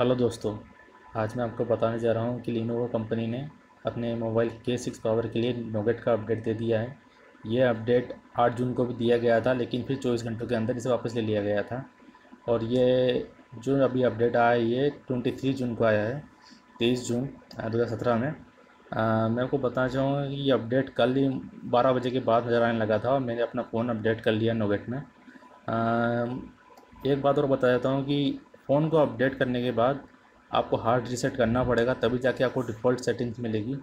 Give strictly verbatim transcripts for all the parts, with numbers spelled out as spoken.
Hello दोस्तों, आज मैं आपको बताने जा रहा हूँ कि Lenovo कंपनी ने अपने मोबाइल K सिक्स पावर के लिए नोगेट का अपडेट दे दिया है। ये अपडेट आठ जून को भी दिया गया था, लेकिन फिर चौबीस घंटों के अंदर इसे वापस ले लिया गया था। और ये जो अभी अपडेट आया है ये तेईस जून को आया है, तेईस जून दो हज़ार सत्रह में। आ, मैं आपको बताना चाहूँगा कि ये अपडेट कल ही बारह बजे के बाद नज़र आने लगा था और मैंने अपना फ़ोन अपडेट कर लिया नोगेट में। आ, एक बात और बता देता हूँ कि फ़ोन को अपडेट करने के बाद आपको हार्ड रीसेट करना पड़ेगा, तभी जाके आपको डिफ़ॉल्ट सेटिंग्स मिलेगी,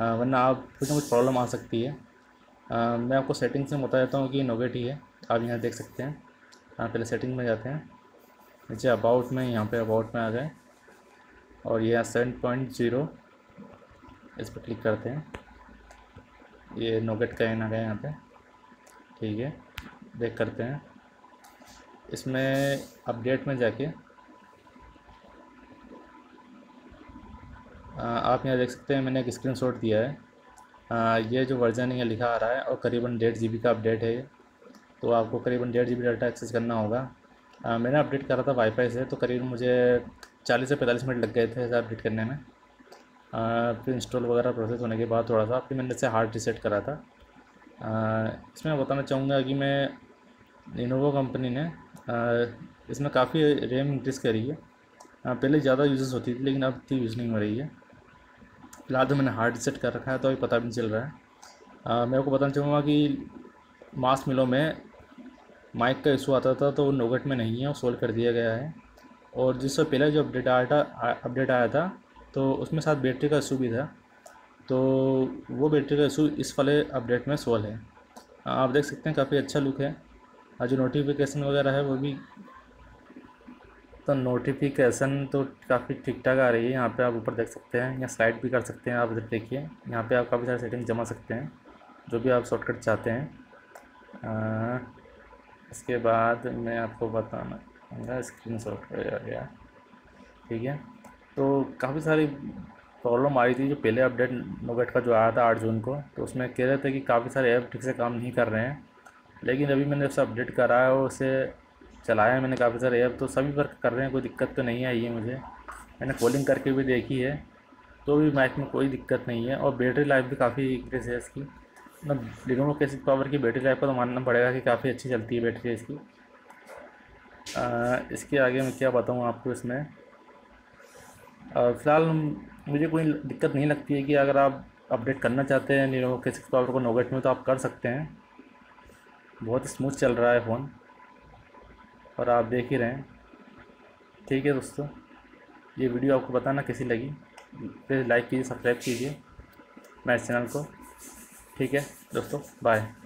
वरना आप कुछ ना कुछ प्रॉब्लम आ सकती है। आ, मैं आपको सेटिंग्स में बता देता हूँ कि नोगेट ही है, आप यहाँ देख सकते हैं। आ, पहले सेटिंग में जाते हैं, नीचे अबाउट में, यहाँ पे अबाउट में आ गए और यह सेवन पॉइंट ज़ीरो इस पर क्लिक करते हैं। ये नोगेट का इन आ गया यहाँ पर, ठीक है, देख करते हैं। इसमें अपडेट में जाके आप यहाँ देख सकते हैं, मैंने एक स्क्रीनशॉट दिया है। आ, ये जो वर्जन है लिखा आ रहा है और करीबन डेढ़ जी बी का अपडेट है, तो आपको करीबन डेढ़ जी बी डाटा एक्सेस करना होगा। आ, मैंने अपडेट करा था वाईफाई से, तो करीबन मुझे चालीस से पैंतालीस मिनट लग गए थे ऐसा अपडेट करने में। आ, फिर इंस्टॉल वगैरह प्रोसेस होने के बाद थोड़ा सा फिर मैंने इसे हार्ड रीसेट करा था। आ, इसमें मैं बताना चाहूँगा कि मैं Lenovo कंपनी ने आ, इसमें काफ़ी रैम इंक्रीज़ करी है। आ, पहले ज़्यादा यूजेस होती थी, लेकिन अब इतनी यूज़ नहीं हो रही है। फिलहाल तो मैंने हार्ड रीसेट कर रखा है, तो अभी पता भी नहीं चल रहा है। आ, मैं आपको बताना चाहूँगा कि मार्शमैलो में माइक का इशू आता था, तो वो नोगेट में नहीं है, वो सोल्व कर दिया गया है। और जिससे पहले जो अपडेट आया था अपडेट आया था तो उसमें साथ बैटरी का इशू भी था, तो वो बैटरी का इशू इस वाले अपडेट में सोल्व है। आप देख सकते हैं काफ़ी अच्छा लुक है, और जो नोटिफिकेशन वगैरह है वो भी, तो नोटिफिकेशन तो काफ़ी ठीक ठाक आ रही है। यहाँ पे आप ऊपर देख सकते हैं, यहाँ स्लाइड भी कर सकते हैं, आप इधर देखिए। यहाँ पे आप काफ़ी सारे सेटिंग जमा सकते हैं जो भी आप शॉर्टकट चाहते हैं। आ, इसके बाद मैं आपको बताना चाहूँगा स्क्रीन शॉट आ गया, ठीक है। तो काफ़ी सारी प्रॉब्लम आ रही थी जो पहले अपडेट नोगेट का जो आया था आठ जून को, तो उसमें कह रहे थे कि काफ़ी सारे ऐप ठीक से काम नहीं कर रहे हैं, लेकिन अभी मैंने उससे अपडेट करा है और उसे चलाया है मैंने। काफ़ी सारे ऐप तो सभी पर कर रहे हैं, कोई दिक्कत तो नहीं आई है मुझे। मैंने कॉलिंग करके भी देखी है, तो भी माइक में कोई दिक्कत नहीं है। और बैटरी लाइफ भी काफ़ी इंक्रीज़ है इसकी, मतलब Lenovo K सिक्स पावर की बैटरी लाइफ का तो मानना पड़ेगा कि काफ़ी अच्छी चलती है बैटरी इसकी। आ, इसके आगे मैं क्या बताऊँ आपको। इसमें फ़िलहाल मुझे कोई दिक्कत नहीं लगती है कि अगर आप अपडेट करना चाहते हैं Lenovo K सिक्स पावर को नोगेट में, तो आप कर सकते हैं। बहुत स्मूथ चल रहा है फ़ोन, और आप देख ही रहे हैं, ठीक है दोस्तों। ये वीडियो आपको बताना कैसी लगी, प्लीज़ लाइक कीजिए, सब्सक्राइब कीजिए मेरे चैनल को, ठीक है दोस्तों, बाय।